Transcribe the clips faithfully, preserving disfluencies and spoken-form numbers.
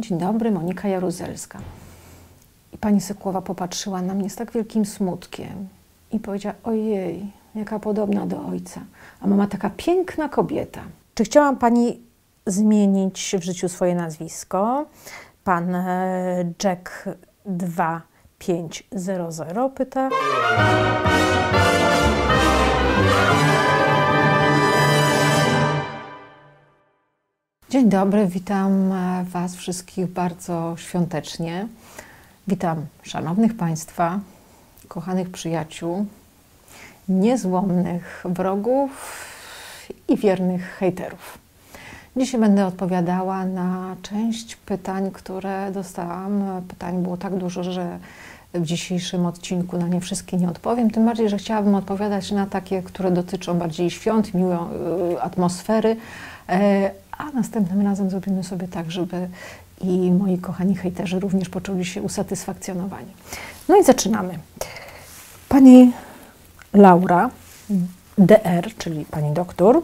Dzień dobry, Monika Jaruzelska. I pani Sykłowa popatrzyła na mnie z tak wielkim smutkiem i powiedziała, ojej, jaka podobna do ojca, a mama taka piękna kobieta. Czy chciała pani zmienić w życiu swoje nazwisko? Pan Jack dwa pięć zero zero pyta. Dzień dobry, witam Was wszystkich bardzo świątecznie. Witam szanownych Państwa, kochanych przyjaciół, niezłomnych wrogów i wiernych hejterów. Dzisiaj będę odpowiadała na część pytań, które dostałam. Pytań było tak dużo, że w dzisiejszym odcinku na nie wszystkie nie odpowiem. Tym bardziej, że chciałabym odpowiadać na takie, które dotyczą bardziej świąt, miłej atmosfery. A następnym razem zrobimy sobie tak, żeby i moi kochani hejterzy również poczuli się usatysfakcjonowani. No i zaczynamy. Pani Laura D R, czyli pani doktor.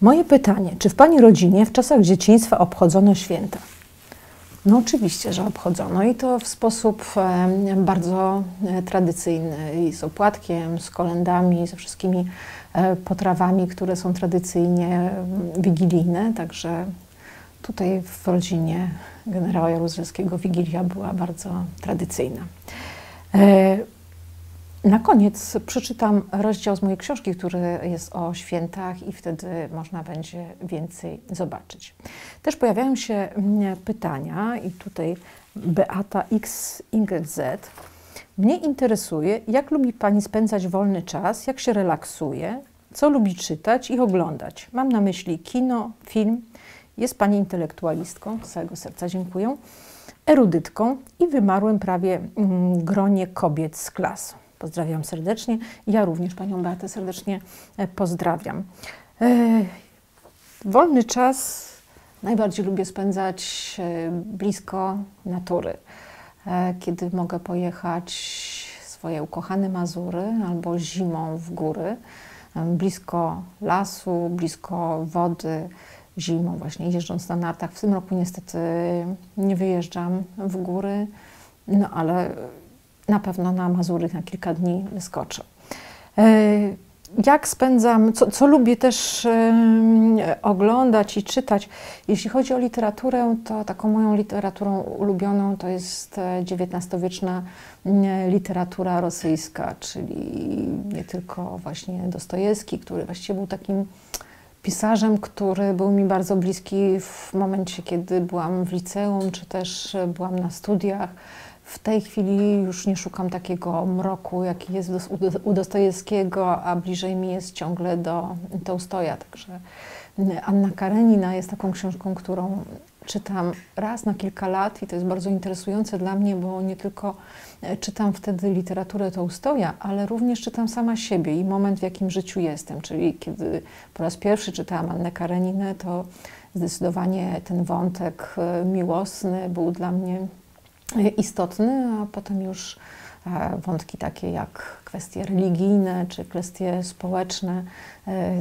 Moje pytanie, czy w pani rodzinie w czasach dzieciństwa obchodzono święta? No oczywiście, że obchodzono i to w sposób bardzo tradycyjny, z opłatkiem, z kolędami, ze wszystkimi potrawami, które są tradycyjnie wigilijne, także tutaj w rodzinie generała Jaruzelskiego wigilia była bardzo tradycyjna. Na koniec przeczytam rozdział z mojej książki, który jest o świętach i wtedy można będzie więcej zobaczyć. Też pojawiają się pytania i tutaj Beata X, Ingrid Z. Mnie interesuje, jak lubi Pani spędzać wolny czas, jak się relaksuje, co lubi czytać i oglądać. Mam na myśli kino, film. Jest Pani intelektualistką, z całego serca dziękuję, erudytką i wymarłym prawie gronie kobiet z klas. Pozdrawiam serdecznie. Ja również Panią Beatę serdecznie pozdrawiam. Wolny czas najbardziej lubię spędzać blisko natury. Kiedy mogę pojechać w swoje ukochane Mazury albo zimą w góry, blisko lasu, blisko wody, zimą właśnie jeżdżąc na nartach. W tym roku niestety nie wyjeżdżam w góry, no ale na pewno na Mazury na kilka dni skoczę. Jak spędzam, co, co lubię też oglądać i czytać. Jeśli chodzi o literaturę, to taką moją literaturą ulubioną to jest dziewiętnastowieczna literatura rosyjska, czyli nie tylko właśnie Dostojewski, który właściwie był takim pisarzem, który był mi bardzo bliski w momencie, kiedy byłam w liceum, czy też byłam na studiach. W tej chwili już nie szukam takiego mroku, jaki jest u Dostojewskiego, a bliżej mi jest ciągle do Tołstoja. Także Anna Karenina jest taką książką, którą czytam raz na kilka lat i to jest bardzo interesujące dla mnie, bo nie tylko czytam wtedy literaturę Tołstoja, ale również czytam sama siebie i moment, w jakim życiu jestem. Czyli kiedy po raz pierwszy czytałam Annę Kareninę, to zdecydowanie ten wątek miłosny był dla mnie istotny, a potem już wątki takie jak kwestie religijne czy kwestie społeczne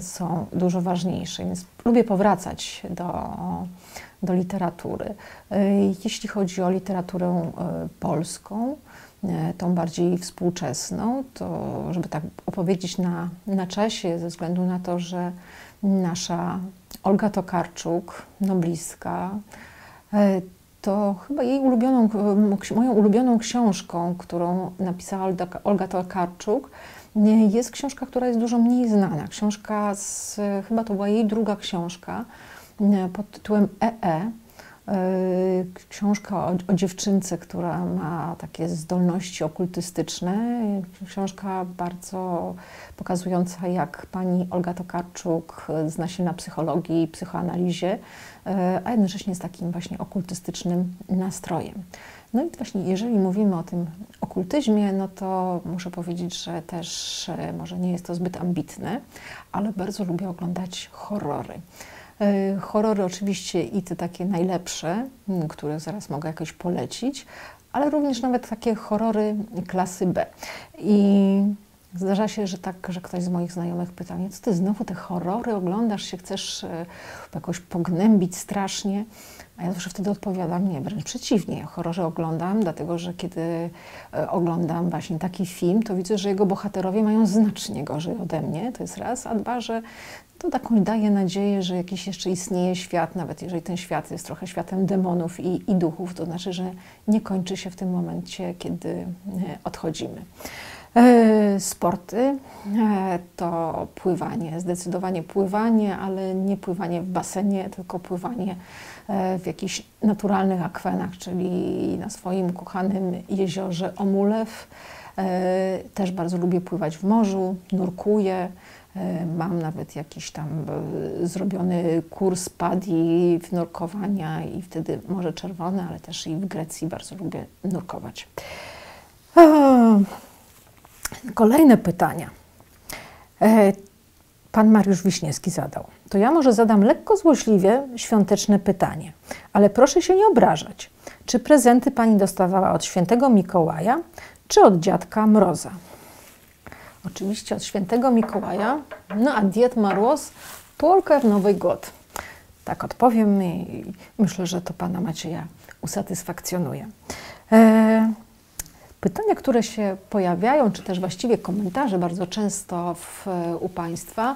są dużo ważniejsze, więc lubię powracać do, do literatury. Jeśli chodzi o literaturę polską, tą bardziej współczesną, to żeby tak opowiedzieć na, na czasie, ze względu na to, że nasza Olga Tokarczuk, nobliska, to chyba jej ulubioną, moją ulubioną książką, którą napisała Olga Tokarczuk, jest książka, która jest dużo mniej znana. Książka, z, chyba to była jej druga książka pod tytułem E E. Książka o, o dziewczynce, która ma takie zdolności okultystyczne. Książka bardzo pokazująca, jak pani Olga Tokarczuk zna się na psychologii i psychoanalizie, a jednocześnie z takim właśnie okultystycznym nastrojem. No i właśnie jeżeli mówimy o tym okultyzmie, no to muszę powiedzieć, że też może nie jest to zbyt ambitne, ale bardzo lubię oglądać horrory. Horrory oczywiście i te takie najlepsze, które zaraz mogę jakoś polecić, ale również nawet takie horrory klasy B. I Zdarza się, że tak, że ktoś z moich znajomych pyta mnie, co ty znowu te horrory oglądasz się, chcesz jakoś pognębić strasznie? A ja zawsze wtedy odpowiadam, nie, wręcz przeciwnie, ja horrorze oglądam, dlatego że kiedy oglądam właśnie taki film, to widzę, że jego bohaterowie mają znacznie gorzej ode mnie, to jest raz, a dwa, że to taką daje nadzieję, że jakiś jeszcze istnieje świat, nawet jeżeli ten świat jest trochę światem demonów i, i duchów, to znaczy, że nie kończy się w tym momencie, kiedy odchodzimy. Sporty to pływanie, zdecydowanie pływanie, ale nie pływanie w basenie, tylko pływanie w jakichś naturalnych akwenach, czyli na swoim kochanym jeziorze Omulew. Też bardzo lubię pływać w morzu, nurkuję. Mam nawet jakiś tam zrobiony kurs padli w nurkowania i wtedy Morze Czerwone, ale też i w Grecji bardzo lubię nurkować. Kolejne pytania. Pan Mariusz Wiśniewski zadał. To ja może zadam lekko złośliwie świąteczne pytanie, ale proszę się nie obrażać. Czy prezenty pani dostawała od Świętego Mikołaja, czy od Dziadka Mroza? Oczywiście od Świętego Mikołaja, no a Dziad Mróz tylko w Nowy Gód. Tak odpowiem i myślę, że to pana Macieja usatysfakcjonuje. E Pytania, które się pojawiają, czy też właściwie komentarze bardzo często w, u Państwa,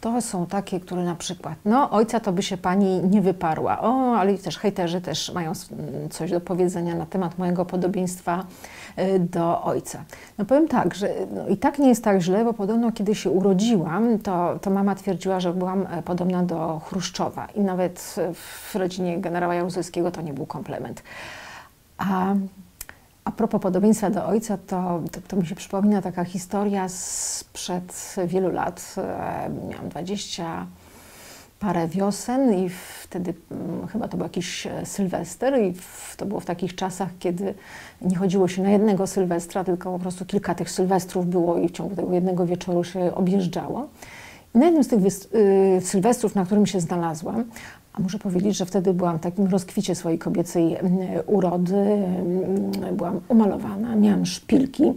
to są takie, które na przykład, no ojca to by się Pani nie wyparła, o, ale też hejterzy też mają coś do powiedzenia na temat mojego podobieństwa do ojca. No powiem tak, że no, i tak nie jest tak źle, bo podobno kiedy się urodziłam, to, to mama twierdziła, że byłam podobna do Chruszczowa i nawet w rodzinie generała Jaruzelskiego to nie był komplement. A A propos podobieństwa do ojca, to, to, to mi się przypomina taka historia sprzed wielu lat. Miałam dwadzieścia parę wiosen i wtedy chyba to był jakiś sylwester i w, to było w takich czasach, kiedy nie chodziło się na jednego sylwestra, tylko po prostu kilka tych sylwestrów było i w ciągu tego jednego wieczoru się objeżdżało. I na jednym z tych yy, sylwestrów, na którym się znalazłam, a muszę powiedzieć, że wtedy byłam w takim rozkwicie swojej kobiecej urody, byłam umalowana, miałam szpilki,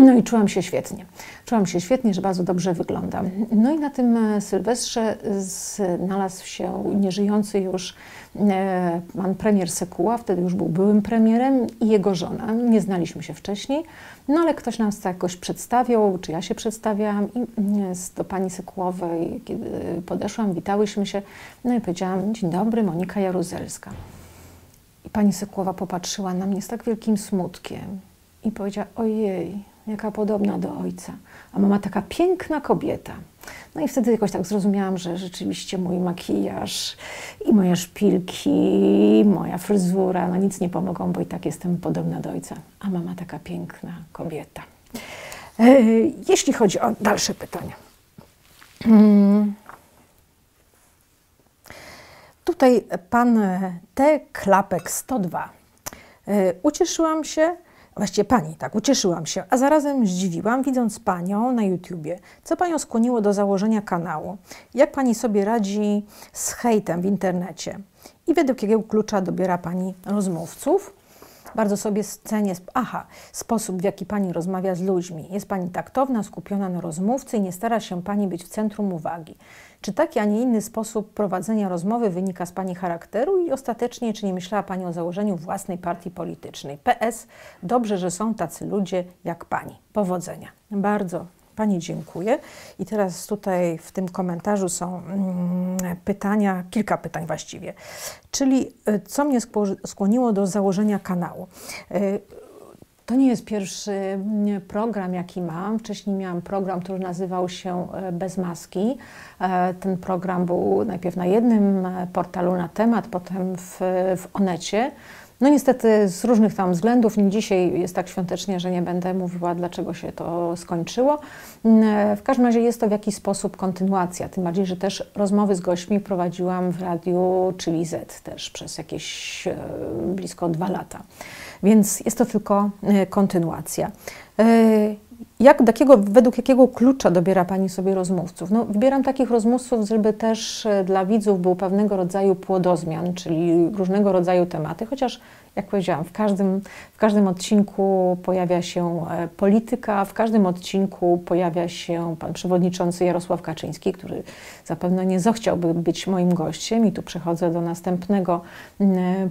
no i czułam się świetnie. Czułam się świetnie, że bardzo dobrze wyglądam. No i na tym sylwestrze znalazł się nieżyjący już pan premier Sekuła, wtedy już był byłym premierem, i jego żona. Nie znaliśmy się wcześniej, no ale ktoś nas jakoś przedstawiał, czy ja się przedstawiałam, i do pani Sekułowej, kiedy podeszłam, witałyśmy się, no i powiedziałam, dzień dobry, Monika Jaruzelska. I pani Sekułowa popatrzyła na mnie z tak wielkim smutkiem i powiedziała, ojej, jaka podobna do ojca, a mama taka piękna kobieta. No i wtedy jakoś tak zrozumiałam, że rzeczywiście mój makijaż i moje szpilki, moja fryzura, no nic nie pomogą, bo i tak jestem podobna do ojca, a mama taka piękna kobieta. Jeśli chodzi o dalsze pytania. Tutaj pan T. Klapek sto dwa. Ucieszyłam się, właściwie pani, tak, ucieszyłam się, a zarazem zdziwiłam, widząc panią na YouTubie. Co panią skłoniło do założenia kanału? Jak pani sobie radzi z hejtem w internecie? I według jakiego klucza dobiera pani rozmówców? Bardzo sobie cenię, aha, sposób, w jaki pani rozmawia z ludźmi. Jest pani taktowna, skupiona na rozmówcy i nie stara się pani być w centrum uwagi. Czy taki, a nie inny sposób prowadzenia rozmowy wynika z pani charakteru i ostatecznie, czy nie myślała pani o założeniu własnej partii politycznej? P S. Dobrze, że są tacy ludzie jak pani. Powodzenia. Bardzo pani dziękuję. I teraz tutaj w tym komentarzu są mm, pytania, kilka pytań właściwie. Czyli co mnie skłoniło do założenia kanału? Y To nie jest pierwszy program, jaki mam. Wcześniej miałam program, który nazywał się Bez Maski. Ten program był najpierw na jednym portalu na temat, potem w, w Onecie. No niestety z różnych tam względów, nie dzisiaj jest tak świątecznie, że nie będę mówiła, dlaczego się to skończyło. W każdym razie jest to w jakiś sposób kontynuacja, tym bardziej, że też rozmowy z gośćmi prowadziłam w radiu, czyli Z, też przez jakieś blisko dwa lata. Więc jest to tylko kontynuacja. Jak, takiego, według jakiego klucza dobiera Pani sobie rozmówców? No, wybieram takich rozmówców, żeby też dla widzów był pewnego rodzaju płodozmian, czyli różnego rodzaju tematy, chociaż, jak powiedziałam, w każdym, w każdym odcinku pojawia się polityka, w każdym odcinku pojawia się pan przewodniczący Jarosław Kaczyński, który zapewne nie zechciałby być moim gościem. I tu przechodzę do następnego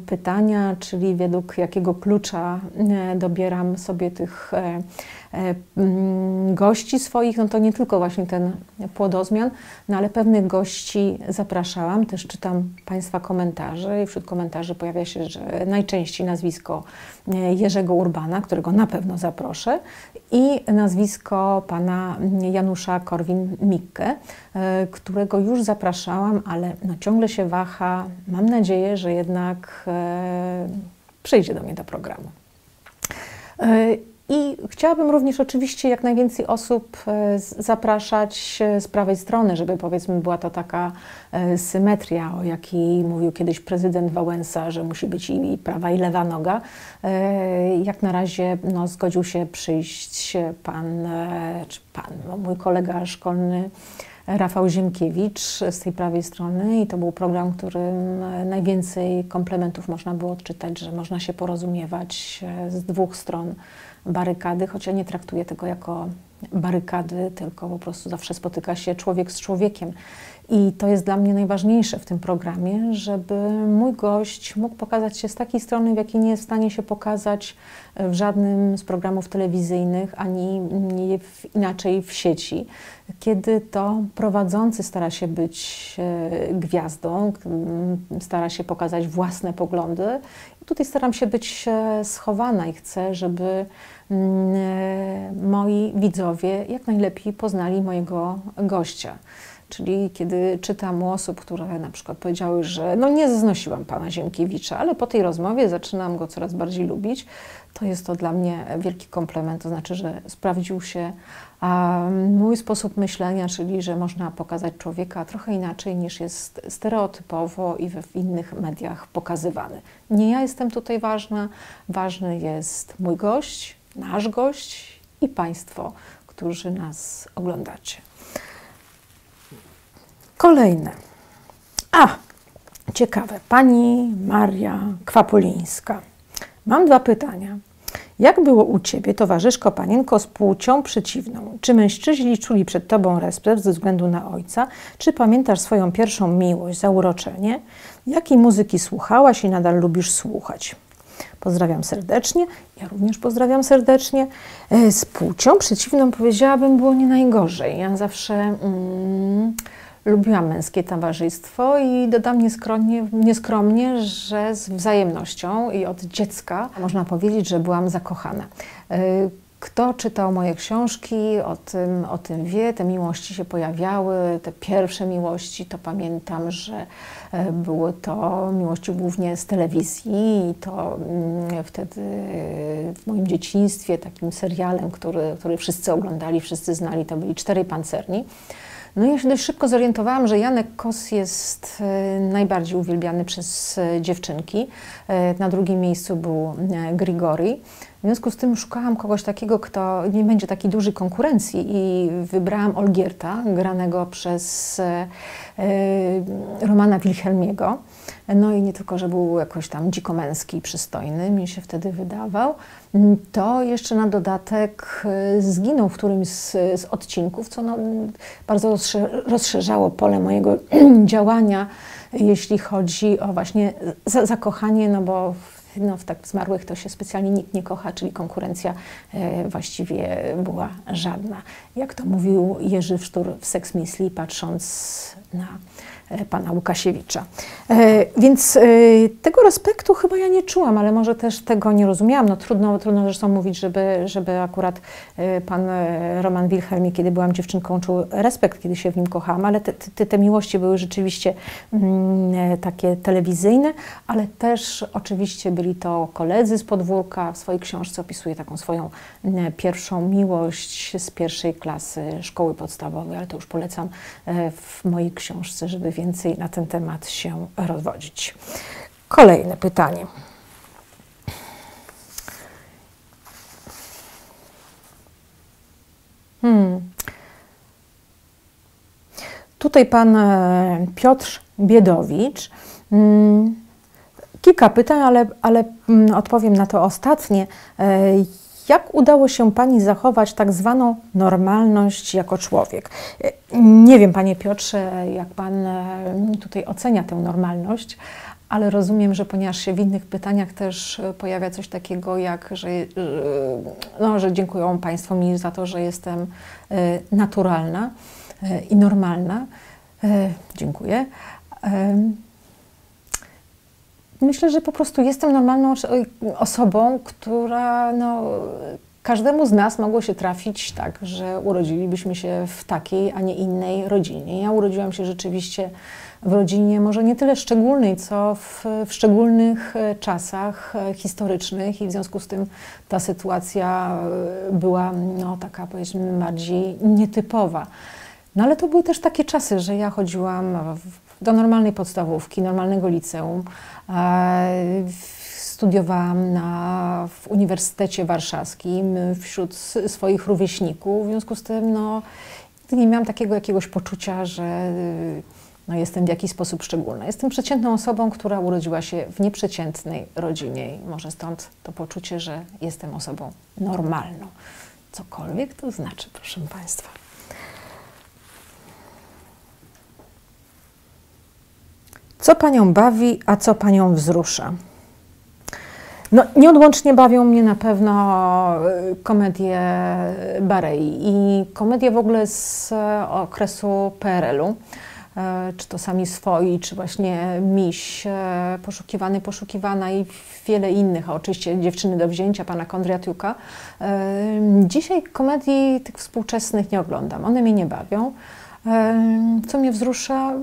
pytania, czyli według jakiego klucza dobieram sobie tych gości swoich, no to nie tylko właśnie ten płodozmian, no ale pewnych gości zapraszałam, też czytam Państwa komentarze i wśród komentarzy pojawia się, że najczęściej nazwisko Jerzego Urbana, którego na pewno zaproszę, i nazwisko pana Janusza Korwin-Mikke, którego już zapraszałam, ale no ciągle się waha, mam nadzieję, że jednak przyjdzie do mnie do programu. I chciałabym również oczywiście jak najwięcej osób zapraszać z prawej strony, żeby powiedzmy była to taka symetria, o jakiej mówił kiedyś prezydent Wałęsa, że musi być i prawa, i lewa noga. Jak na razie no, zgodził się przyjść pan, czy pan, no, mój kolega szkolny Rafał Ziemkiewicz z tej prawej strony i to był program, w którym najwięcej komplementów można było odczytać, że można się porozumiewać z dwóch stron barykady, choć ja nie traktuję tego jako barykady, tylko po prostu zawsze spotyka się człowiek z człowiekiem. I to jest dla mnie najważniejsze w tym programie, żeby mój gość mógł pokazać się z takiej strony, w jakiej nie jest w stanie się pokazać w żadnym z programów telewizyjnych, ani w, inaczej w sieci. Kiedy to prowadzący stara się być gwiazdą, stara się pokazać własne poglądy. Tutaj staram się być schowana i chcę, żeby moi widzowie jak najlepiej poznali mojego gościa. Czyli kiedy czytam u osób, które na przykład powiedziały, że no nie znosiłam pana Ziemkiewicza, ale po tej rozmowie zaczynam go coraz bardziej lubić, to jest to dla mnie wielki komplement. To znaczy, że sprawdził się mój sposób myślenia, czyli że można pokazać człowieka trochę inaczej niż jest stereotypowo i w innych mediach pokazywany. Nie ja jestem tutaj ważna, ważny jest mój gość, nasz gość i Państwo, którzy nas oglądacie. Kolejne. A, ciekawe. Pani Maria Kwapulińska. Mam dwa pytania. Jak było u Ciebie, towarzyszko panienko, z płcią przeciwną? Czy mężczyźni czuli przed Tobą respekt ze względu na ojca? Czy pamiętasz swoją pierwszą miłość, zauroczenie? Jakiej muzyki słuchałaś i nadal lubisz słuchać? Pozdrawiam serdecznie. Ja również pozdrawiam serdecznie. Z płcią przeciwną, powiedziałabym, było nie najgorzej. Ja zawsze... Mm, Lubiłam męskie towarzystwo i dodam nieskromnie, nieskromnie, że z wzajemnością i od dziecka można powiedzieć, że byłam zakochana. Kto czytał moje książki, o tym, o tym wie, te miłości się pojawiały, te pierwsze miłości, to pamiętam, że były to miłości głównie z telewizji i to wtedy w moim dzieciństwie takim serialem, który, który wszyscy oglądali, wszyscy znali, to byli Czterej Pancerni. No ja się dość szybko zorientowałam, że Janek Kos jest najbardziej uwielbiany przez dziewczynki. Na drugim miejscu był Grigori. W związku z tym szukałam kogoś takiego, kto nie będzie takiej dużej konkurencji i wybrałam Olgiertha, granego przez Romana Wilhelmiego. No i nie tylko, że był jakoś tam dziko męski i przystojny, mi się wtedy wydawał, to jeszcze na dodatek zginął w którymś z, z odcinków, co no, bardzo rozszerzało pole mojego działania, jeśli chodzi o właśnie za, zakochanie, no bo w, no, w tak zmarłych to się specjalnie nikt nie kocha, czyli konkurencja e, właściwie była żadna. Jak to mówił Jerzy Stuhr w Seks Misli, patrząc na pana Łukasiewicza. E, więc e, tego respektu chyba ja nie czułam, ale może też tego nie rozumiałam. No trudno, trudno zresztą mówić, żeby, żeby akurat e, pan Roman Wilhelm, kiedy byłam dziewczynką, czuł respekt, kiedy się w nim kochałam, ale te, te, te miłości były rzeczywiście mm, takie telewizyjne, ale też oczywiście byli to koledzy z podwórka. W swojej książce opisuję taką swoją m, pierwszą miłość z pierwszej klasy szkoły podstawowej, ale to już polecam e, w mojej książce, żeby więcej na ten temat się rozwodzić. Kolejne pytanie. Tutaj pan Piotr Biedowicz. Kilka pytań, ale, ale odpowiem na to ostatnie. Jak udało się Pani zachować tak zwaną normalność jako człowiek? Nie wiem, Panie Piotrze, jak Pan tutaj ocenia tę normalność, ale rozumiem, że ponieważ się w innych pytaniach też pojawia coś takiego jak, że, no, że dziękuję Państwu mi za to, że jestem naturalna i normalna. Dziękuję. Myślę, że po prostu jestem normalną osobą, która no, każdemu z nas mogło się trafić tak, że urodzilibyśmy się w takiej, a nie innej rodzinie. Ja urodziłam się rzeczywiście w rodzinie może nie tyle szczególnej, co w, w szczególnych czasach historycznych i w związku z tym ta sytuacja była no, taka powiedzmy bardziej nietypowa. No ale to były też takie czasy, że ja chodziłam w do normalnej podstawówki, normalnego liceum. Studiowałam na, w Uniwersytecie Warszawskim wśród swoich rówieśników. W związku z tym no, nie miałam takiego jakiegoś poczucia, że no, jestem w jakiś sposób szczególna. Jestem przeciętną osobą, która urodziła się w nieprzeciętnej rodzinie. I może stąd to poczucie, że jestem osobą normalną. Cokolwiek to znaczy, proszę Państwa. Co Panią bawi, a co Panią wzrusza? No, nieodłącznie bawią mnie na pewno komedie Barei i komedie w ogóle z okresu P R L-u. Czy to Sami Swoi, czy właśnie Miś Poszukiwany, Poszukiwana i wiele innych. Oczywiście Dziewczyny do Wzięcia, Pana Kondriatiuka. Dzisiaj komedii tych współczesnych nie oglądam. One mnie nie bawią. Co mnie wzrusza?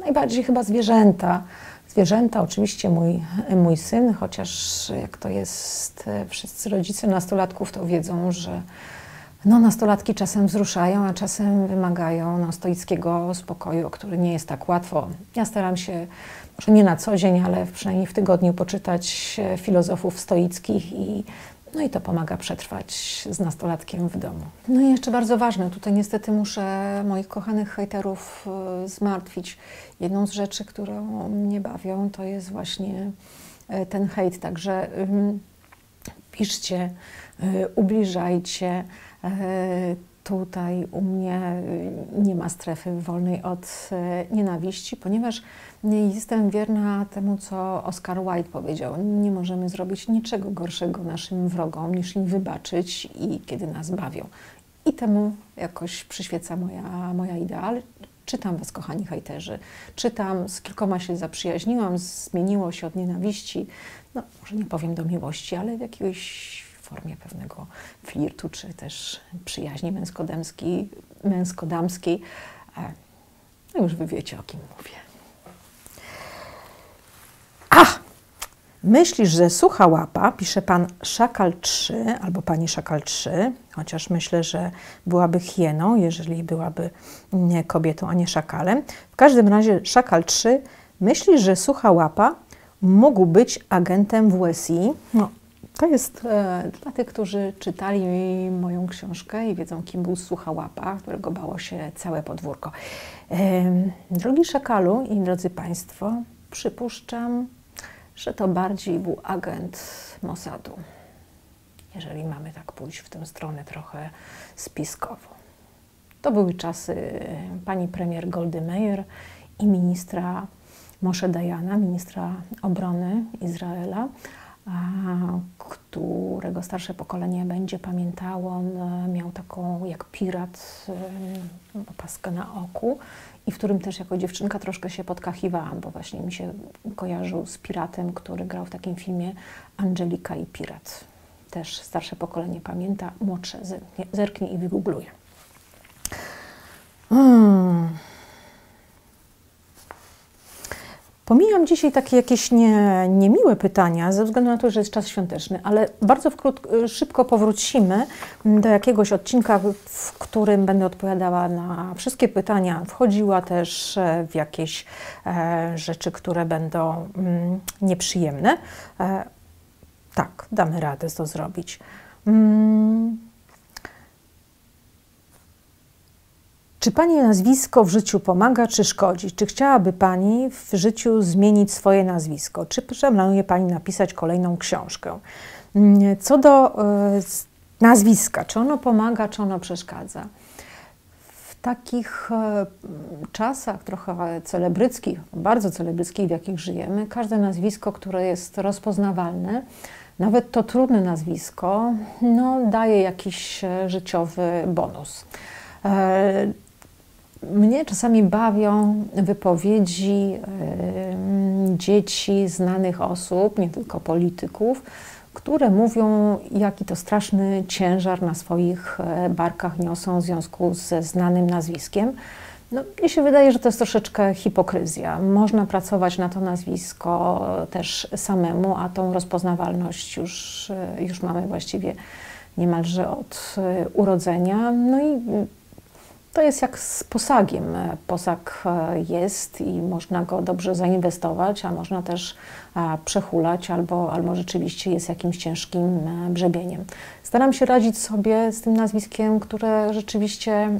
Najbardziej chyba zwierzęta. Zwierzęta, oczywiście mój, mój syn, chociaż jak to jest, wszyscy rodzice nastolatków to wiedzą, że no, nastolatki czasem wzruszają, a czasem wymagają no, stoickiego spokoju, który nie jest tak łatwo. Ja staram się, może nie na co dzień, ale przynajmniej w tygodniu poczytać filozofów stoickich i no i to pomaga przetrwać z nastolatkiem w domu. No i jeszcze bardzo ważne, tutaj niestety muszę moich kochanych hejterów zmartwić. Jedną z rzeczy, którą mnie bawią, to jest właśnie ten hejt. Także piszcie, ubliżajcie. Tutaj u mnie nie ma strefy wolnej od nienawiści, ponieważ jestem wierna temu, co Oscar Wilde powiedział. Nie możemy zrobić niczego gorszego naszym wrogom, niż im wybaczyć i kiedy nas bawią. I temu jakoś przyświeca moja, moja idea. Czytam Was, kochani hejterzy. Czytam, z kilkoma się zaprzyjaźniłam, zmieniło się od nienawiści, no może nie powiem do miłości, ale w jakiejś formie pewnego flirtu, czy też przyjaźni męsko-damskiej. męsko-damskiej. No już Wy wiecie, o kim mówię. Ach! Myślisz, że sucha łapa, pisze pan Szakal trzy, albo pani Szakal trzy, chociaż myślę, że byłaby hieną, jeżeli byłaby nie kobietą, a nie szakalem. W każdym razie Szakal trzy, myślisz, że sucha łapa mógł być agentem W S I? No, to jest e, dla tych, którzy czytali moją książkę i wiedzą, kim był Sucha Łapa, którego bało się całe podwórko. E, drogi Szakalu i drodzy Państwo, przypuszczam, że to bardziej był agent Mossadu, jeżeli mamy tak pójść w tę stronę trochę spiskową. To były czasy pani premier Goldy Meir i ministra Moshe Dayana, ministra obrony Izraela, którego starsze pokolenie będzie pamiętało. On miał taką jak pirat opaskę na oku i w którym też jako dziewczynka troszkę się podkachiwałam, bo właśnie mi się kojarzył z piratem, który grał w takim filmie Angelika i pirat. Też starsze pokolenie pamięta, młodsze zerknie, zerknie i wygoogluje. Hmm. Pomijam dzisiaj takie jakieś nie, niemiłe pytania, ze względu na to, że jest czas świąteczny, ale bardzo wkrót, szybko powrócimy do jakiegoś odcinka, w którym będę odpowiadała na wszystkie pytania, wchodziła też w jakieś e, rzeczy, które będą mm, nieprzyjemne. E, tak, damy radę to zrobić. Mm. Czy Pani nazwisko w życiu pomaga, czy szkodzi? Czy chciałaby Pani w życiu zmienić swoje nazwisko? Czy planuje Pani napisać kolejną książkę? Co do nazwiska, czy ono pomaga, czy ono przeszkadza? W takich czasach trochę celebryckich, bardzo celebryckich, w jakich żyjemy, każde nazwisko, które jest rozpoznawalne, nawet to trudne nazwisko, no, daje jakiś życiowy bonus. Mnie czasami bawią wypowiedzi dzieci, znanych osób, nie tylko polityków, które mówią, jaki to straszny ciężar na swoich barkach niosą w związku ze znanym nazwiskiem. No, mi się wydaje, że to jest troszeczkę hipokryzja. Można pracować na to nazwisko też samemu, a tą rozpoznawalność już, już mamy właściwie niemalże od urodzenia. No i to jest jak z posagiem. Posag jest i można go dobrze zainwestować, a można też przehulać albo, albo rzeczywiście jest jakimś ciężkim grzebieniem. Staram się radzić sobie z tym nazwiskiem, które rzeczywiście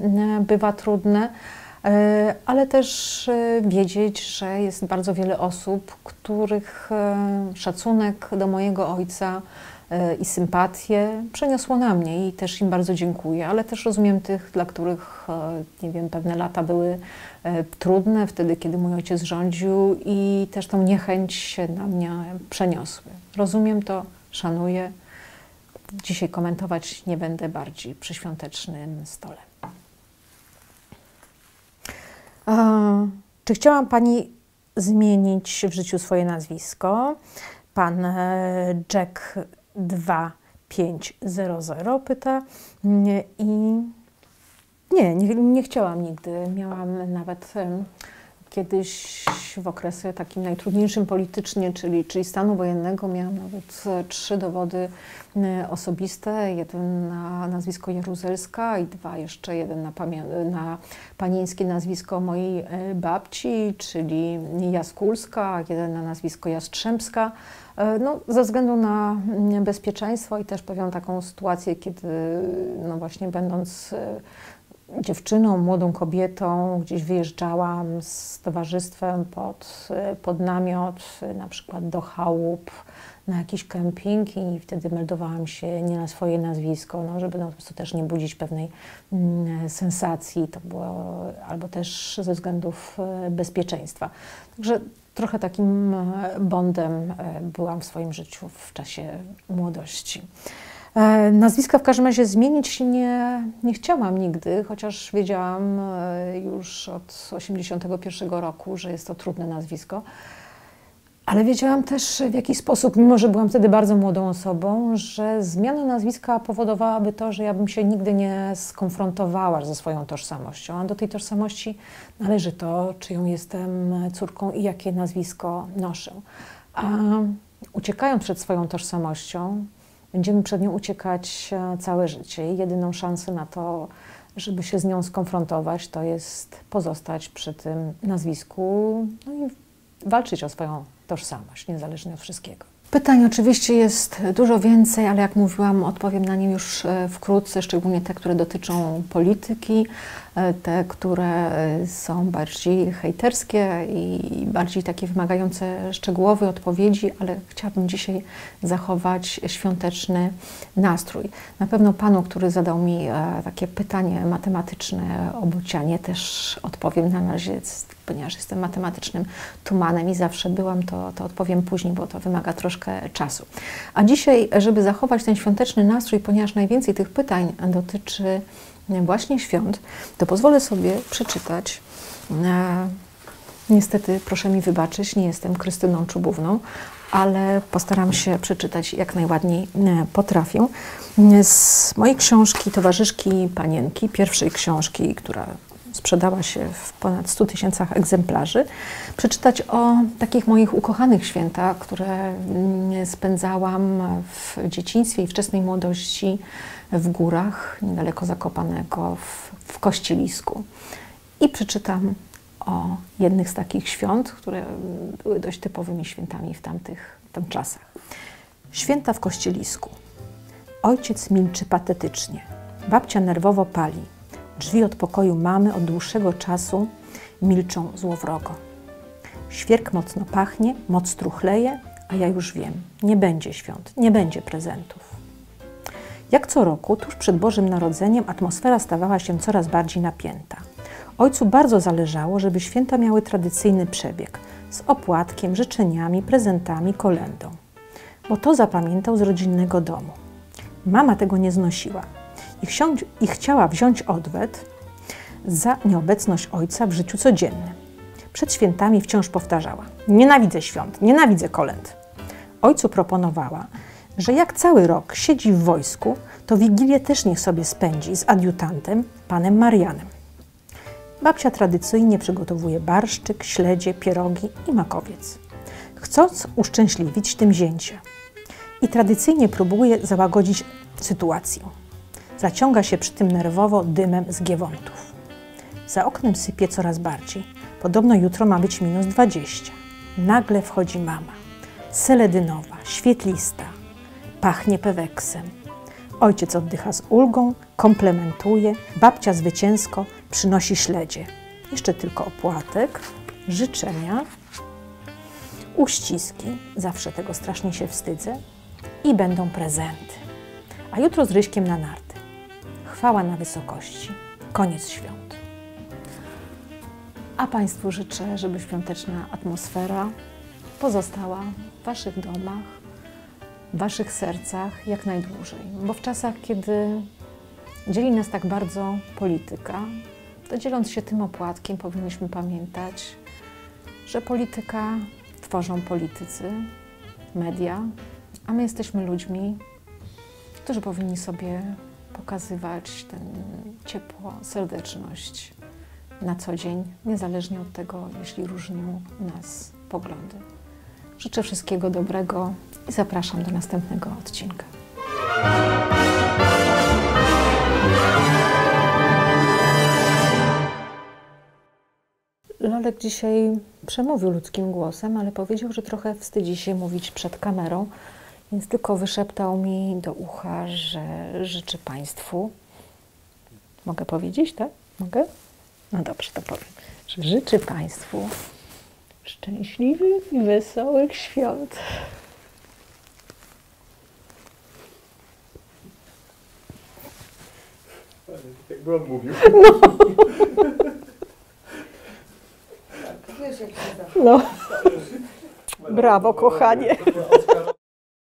bywa trudne, ale też wiedzieć, że jest bardzo wiele osób, których szacunek do mojego ojca i sympatię przeniosło na mnie i też im bardzo dziękuję, ale też rozumiem tych, dla których, nie wiem, pewne lata były trudne wtedy, kiedy mój ojciec rządził i też tą niechęć się na mnie przeniosły. Rozumiem to, szanuję. Dzisiaj komentować nie będę bardziej przy świątecznym stole. A, czy chciała Pani zmienić w życiu swoje nazwisko? Pan Jack dwa pięć zero zero pyta i nie, nie, nie chciałam nigdy. Miałam nawet kiedyś w okresie takim najtrudniejszym politycznie, czyli, czyli stanu wojennego, miałam nawet trzy dowody osobiste. Jeden na nazwisko Jaruzelska i dwa jeszcze, jeden na, na panieńskie nazwisko mojej babci, czyli Jaskulska, jeden na nazwisko Jastrzębska. No, ze względu na bezpieczeństwo i też powiem taką sytuację, kiedy no właśnie będąc dziewczyną, młodą kobietą, gdzieś wyjeżdżałam z towarzystwem pod, pod namiot, na przykład do chałup, na jakiś kemping i wtedy meldowałam się nie na swoje nazwisko, no, żeby no, po prostu też nie budzić pewnej mm, sensacji, to było albo też ze względów bezpieczeństwa. Także trochę takim bondem byłam w swoim życiu w czasie młodości. Nazwiska w każdym razie zmienić nie, nie chciałam nigdy, chociaż wiedziałam już od osiemdziesiątego pierwszego roku, że jest to trudne nazwisko. Ale wiedziałam też, w jaki sposób, mimo że byłam wtedy bardzo młodą osobą, że zmiana nazwiska powodowałaby to, że ja bym się nigdy nie skonfrontowała ze swoją tożsamością. A do tej tożsamości należy to, czyją jestem córką i jakie nazwisko noszę. A uciekając przed swoją tożsamością, będziemy przed nią uciekać całe życie i jedyną szansą na to, żeby się z nią skonfrontować, to jest pozostać przy tym nazwisku, no i walczyć o swoją tożsamość, niezależnie od wszystkiego. Pytań oczywiście jest dużo więcej, ale jak mówiłam, odpowiem na nie już wkrótce, szczególnie te, które dotyczą polityki, te, które są bardziej hejterskie i bardziej takie wymagające szczegółowych odpowiedzi, ale chciałabym dzisiaj zachować świąteczny nastrój. Na pewno Panu, który zadał mi takie pytanie matematyczne o bocianie, też odpowiem na razie, ponieważ jestem matematycznym tumanem i zawsze byłam, to, to odpowiem później, bo to wymaga troszkę czasu. A dzisiaj, żeby zachować ten świąteczny nastrój, ponieważ najwięcej tych pytań dotyczy właśnie świąt, to pozwolę sobie przeczytać. Niestety, proszę mi wybaczyć, nie jestem Krystyną Czubówną, ale postaram się przeczytać jak najładniej potrafię. Z mojej książki Towarzyszki Panienki, pierwszej książki, która sprzedała się w ponad stu tysięcach egzemplarzy, przeczytać o takich moich ukochanych świętach, które spędzałam w dzieciństwie i wczesnej młodości w górach, niedaleko Zakopanego, w, w Kościelisku. I przeczytam o jednych z takich świąt, które były dość typowymi świętami w tamtych w tam czasach. Święta w Kościelisku. Ojciec milczy patetycznie, babcia nerwowo pali. Drzwi od pokoju mamy od dłuższego czasu milczą złowrogo. Świerk mocno pachnie, moc truchleje, a ja już wiem, nie będzie świąt, nie będzie prezentów. Jak co roku, tuż przed Bożym Narodzeniem, atmosfera stawała się coraz bardziej napięta. Ojcu bardzo zależało, żeby święta miały tradycyjny przebieg z opłatkiem, życzeniami, prezentami, kolędą. Bo to zapamiętał z rodzinnego domu. Mama tego nie znosiła i, ksiądz, i chciała wziąć odwet za nieobecność ojca w życiu codziennym. Przed świętami wciąż powtarzała: nienawidzę świąt, nienawidzę kolęd. Ojcu proponowała, że jak cały rok siedzi w wojsku, to Wigilię też niech sobie spędzi z adiutantem, panem Marianem. Babcia tradycyjnie przygotowuje barszczyk, śledzie, pierogi i makowiec, chcąc uszczęśliwić tym zięcia. I tradycyjnie próbuje załagodzić sytuację. Zaciąga się przy tym nerwowo dymem z giełątów. Za oknem sypie coraz bardziej. Podobno jutro ma być minus dwadzieścia. Nagle wchodzi mama. Seledynowa, świetlista. Pachnie peweksem. Ojciec oddycha z ulgą, komplementuje. Babcia zwycięsko przynosi śledzie. Jeszcze tylko opłatek, życzenia, uściski. Zawsze tego strasznie się wstydzę. I będą prezenty. A jutro z Ryśkiem na narty. Chwała na wysokości. Koniec świąt. A Państwu życzę, żeby świąteczna atmosfera pozostała w Waszych domach, w Waszych sercach jak najdłużej. Bo w czasach, kiedy dzieli nas tak bardzo polityka, to dzieląc się tym opłatkiem powinniśmy pamiętać, że polityka tworzą politycy, media, a my jesteśmy ludźmi, którzy powinni sobie pokazywać tę ciepło, serdeczność na co dzień, niezależnie od tego, jeśli różnią nas poglądy. Życzę wszystkiego dobrego i zapraszam do następnego odcinka. Lolek dzisiaj przemówił ludzkim głosem, ale powiedział, że trochę wstydzi się mówić przed kamerą, więc tylko wyszeptał mi do ucha, że życzy Państwu. Mogę powiedzieć, tak? Mogę? No dobrze, to powiem. Że życzy Państwu szczęśliwych i wesołych świąt. Jakby on mówił. No. No. Brawo, kochanie.